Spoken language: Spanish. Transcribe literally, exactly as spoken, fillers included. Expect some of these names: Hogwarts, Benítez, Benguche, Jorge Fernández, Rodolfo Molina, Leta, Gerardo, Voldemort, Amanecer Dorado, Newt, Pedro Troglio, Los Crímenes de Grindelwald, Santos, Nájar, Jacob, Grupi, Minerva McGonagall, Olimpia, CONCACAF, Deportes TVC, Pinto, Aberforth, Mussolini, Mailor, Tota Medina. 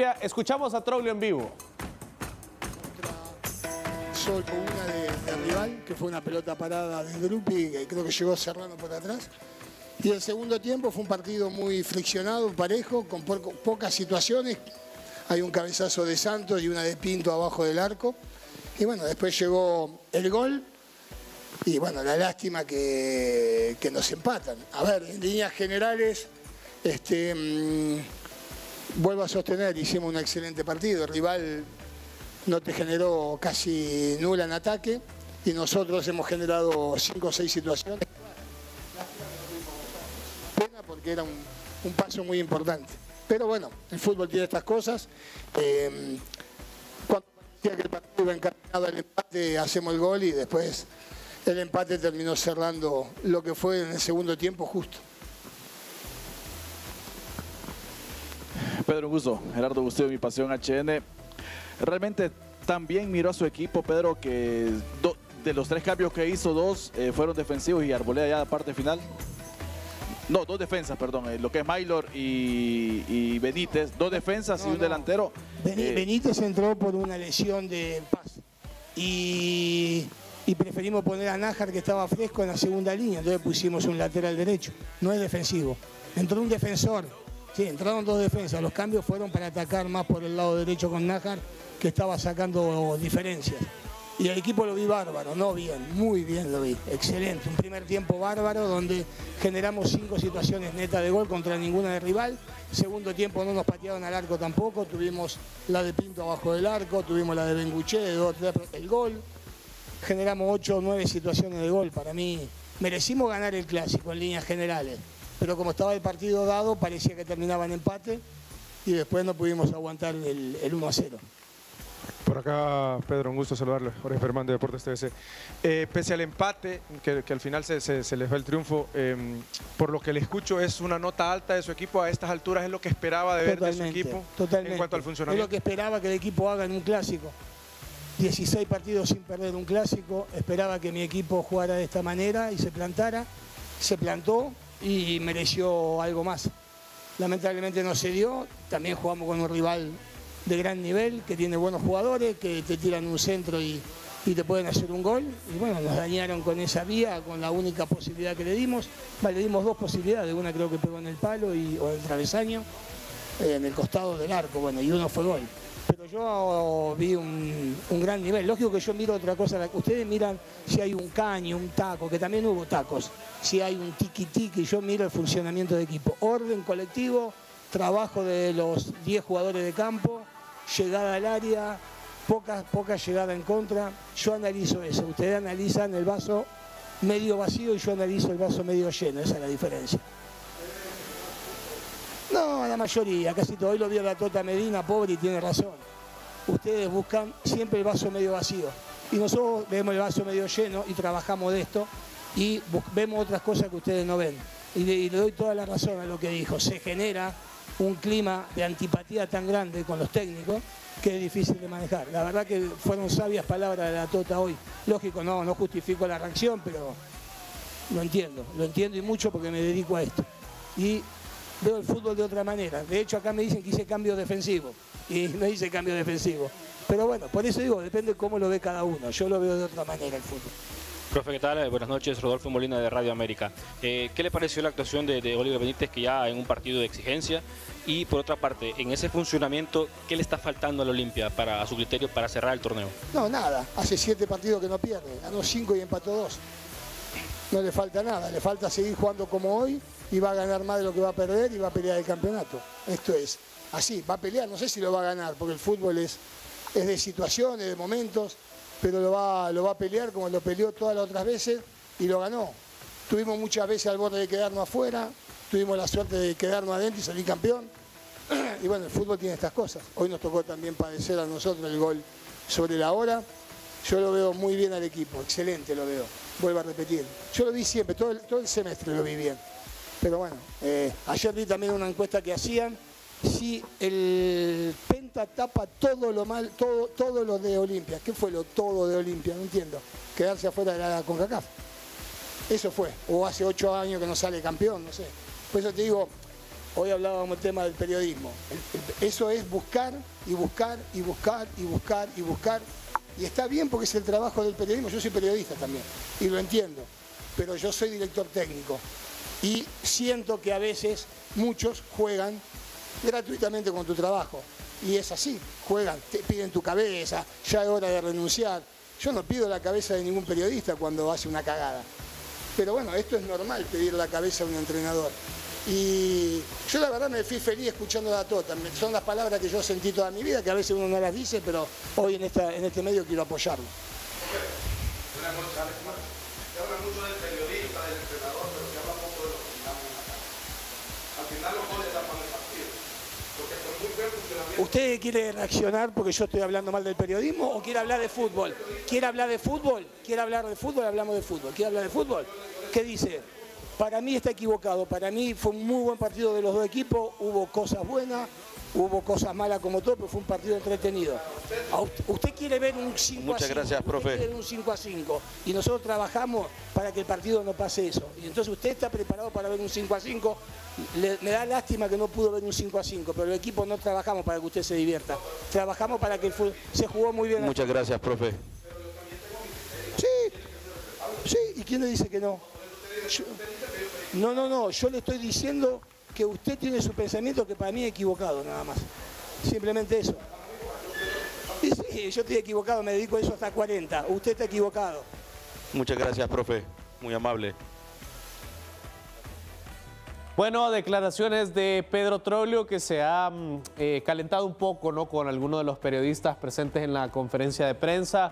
Olimpia. Escuchamos a Troglio en vivo. Sol con una de, de rival, que fue una pelota parada de Grupi, que creo que llegó cerrando por atrás. Y el segundo tiempo fue un partido muy friccionado, parejo, con po pocas situaciones. Hay un cabezazo de Santos y una de Pinto abajo del arco. Y bueno, después llegó el gol. Y bueno, la lástima que, que nos empatan. A ver, en líneas generales, este, mmm, vuelvo a sostener, hicimos un excelente partido. El rival no te generó casi nula en ataque. Y nosotros hemos generado cinco o seis situaciones. Porque era un, un paso muy importante. Pero bueno, el fútbol tiene estas cosas. Eh, cuando parecía que el partido iba encaminado al empate, hacemos el gol y después el empate terminó cerrando lo que fue en el segundo tiempo justo. Pedro, un gusto. Gerardo Bustillo, Mi Pasión H N. Realmente también miró a su equipo, Pedro, que do, de los tres cambios que hizo, dos eh, fueron defensivos y Arboleda ya a la parte final. No, dos defensas, perdón, lo que es Mailor y, y Benítez, dos defensas no, no, y un no. delantero. Ben, eh... Benítez entró por una lesión de pase y, y preferimos poner a Nájar, que estaba fresco, en la segunda línea, entonces pusimos un lateral derecho, no es defensivo. Entró un defensor, sí, entraron dos defensas, los cambios fueron para atacar más por el lado derecho con Nájar, que estaba sacando diferencias. Y el equipo lo vi bárbaro, no bien, muy bien lo vi, excelente. Un primer tiempo bárbaro donde generamos cinco situaciones netas de gol contra ninguna de rival. Segundo tiempo no nos patearon al arco tampoco, tuvimos la de Pinto abajo del arco, tuvimos la de Benguche, el gol. Generamos ocho o nueve situaciones de gol, para mí merecimos ganar el clásico en líneas generales. Pero como estaba el partido dado, parecía que terminaba en empate y después no pudimos aguantar el, el uno a cero. Por acá, Pedro, un gusto saludarle. Jorge Fernández, Deportes T V C. Eh, pese al empate, que, que al final se, se, se les fue el triunfo, eh, por lo que le escucho, es una nota alta de su equipo a estas alturas, es lo que esperaba de ver de su equipo totalmente, en cuanto al funcionamiento. Es lo que esperaba que el equipo haga en un clásico. dieciséis partidos sin perder un clásico, esperaba que mi equipo jugara de esta manera y se plantara, se plantó y mereció algo más. Lamentablemente no se dio, también jugamos con un rival de gran nivel, que tiene buenos jugadores, que te tiran un centro y, y te pueden hacer un gol. Y bueno, nos dañaron con esa vía, con la única posibilidad que le dimos. Vale, le dimos dos posibilidades, una creo que pegó en el palo y, o en el travesaño, eh, en el costado del arco, bueno, y uno fue gol. Pero yo vi un, un gran nivel. Lógico que yo miro otra cosa, ustedes miran si hay un caño, un taco, que también hubo tacos, si hay un tiqui-tiqui, yo miro el funcionamiento de equipo. Orden colectivo, trabajo de los diez jugadores de campo, llegada al área, poca, poca llegada en contra. Yo analizo eso, ustedes analizan el vaso medio vacío y yo analizo el vaso medio lleno, esa es la diferencia. No, la mayoría, casi todo. Hoy lo vio la Tota Medina, pobre, y tiene razón. Ustedes buscan siempre el vaso medio vacío y nosotros vemos el vaso medio lleno y trabajamos de esto y vemos otras cosas que ustedes no ven. Y le, y le doy toda la razón a lo que dijo, se genera un clima de antipatía tan grande con los técnicos que es difícil de manejar. La verdad que fueron sabias palabras de la Tota hoy. Lógico, no, no justifico la reacción, pero lo entiendo. Lo entiendo y mucho porque me dedico a esto. Y veo el fútbol de otra manera. De hecho, acá me dicen que hice cambio defensivo. Y no hice cambio defensivo. Pero bueno, por eso digo, depende de cómo lo ve cada uno. Yo lo veo de otra manera el fútbol. Profe, ¿qué tal? Buenas noches, Rodolfo Molina de Radio América. Eh, ¿Qué le pareció la actuación de, de Oliver Benítez, que ya en un partido de exigencia? Y por otra parte, en ese funcionamiento, ¿qué le está faltando a la Olimpia para, a su criterio, para cerrar el torneo? No, nada. Hace siete partidos que no pierde. Ganó cinco y empató dos. No le falta nada. Le falta seguir jugando como hoy y va a ganar más de lo que va a perder y va a pelear el campeonato. Esto es así. Va a pelear. No sé si lo va a ganar porque el fútbol es, es de situaciones, de momentos, pero lo va, lo va a pelear como lo peleó todas las otras veces y lo ganó. Tuvimos muchas veces al borde de quedarnos afuera, tuvimos la suerte de quedarnos adentro y salir campeón. Y bueno, el fútbol tiene estas cosas. Hoy nos tocó también padecer a nosotros el gol sobre la hora. Yo lo veo muy bien al equipo, excelente lo veo. Vuelvo a repetir, yo lo vi siempre, todo el, todo el semestre lo vi bien. Pero bueno, eh, ayer vi también una encuesta que hacían, si el Penta tapa todo lo mal, todo, todo lo de Olimpia. ¿Qué fue lo todo de Olimpia? No entiendo. Quedarse afuera de la CONCACAF. Eso fue. O hace ocho años que no sale campeón, no sé. Por eso te digo, Hoy hablábamos del tema del periodismo. Eso es buscar y buscar y buscar y buscar y buscar. Y está bien porque es el trabajo del periodismo. Yo soy periodista también y lo entiendo. Pero yo soy director técnico y siento que a veces muchos juegan gratuitamente con tu trabajo. Y es así, juegan, te piden tu cabeza, ya es hora de renunciar. Yo no pido la cabeza de ningún periodista cuando hace una cagada. Pero bueno, esto es normal, pedir la cabeza a un entrenador. Y yo la verdad me fui feliz escuchando a Tota. Son las palabras que yo sentí toda mi vida, que a veces uno no las dice, pero hoy en, esta, en este medio quiero apoyarlo. Una cosa, se habla mucho del periodista, del entrenador, pero se habla poco de los que estamos en la cancha. Al final los goles están para el partido, porque esto es muy buen funcionamiento. ¿Usted quiere reaccionar porque yo estoy hablando mal del periodismo o quiere hablar de fútbol? ¿Quiere hablar de fútbol? ¿Quiere hablar de fútbol? Hablamos de fútbol. ¿Quiere hablar de fútbol? ¿Qué dice? Para mí está equivocado, para mí fue un muy buen partido de los dos equipos, hubo cosas buenas, hubo cosas malas como todo, pero fue un partido entretenido. Usted quiere ver un cinco a cinco, muchas gracias, profe. Usted quiere ver un cinco a cinco y nosotros trabajamos para que el partido no pase eso. Y entonces usted está preparado para ver un cinco a cinco, Le, me da lástima que no pudo ver un cinco a cinco, pero el equipo no trabajamos para que usted se divierta, trabajamos para que el fútbol, se jugó muy bien. Muchas gracias, profe. Sí, sí, ¿y quién le dice que no? Yo, no, no, no, yo le estoy diciendo que usted tiene su pensamiento que para mí es equivocado, nada más. Simplemente eso. Y sí, yo estoy equivocado, me dedico a eso hasta cuarenta. Usted está equivocado. Muchas gracias, profe. Muy amable. Bueno, declaraciones de Pedro Troglio, que se ha eh, calentado un poco, ¿no?, con algunos de los periodistas presentes en la conferencia de prensa.